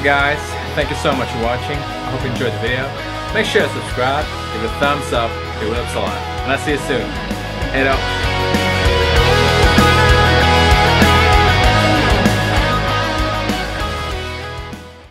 up, guys? Thank you so much for watching. I hope you enjoyed the video. Make sure to subscribe, give it a thumbs up, it helps a lot. And I'll see you soon. Head up.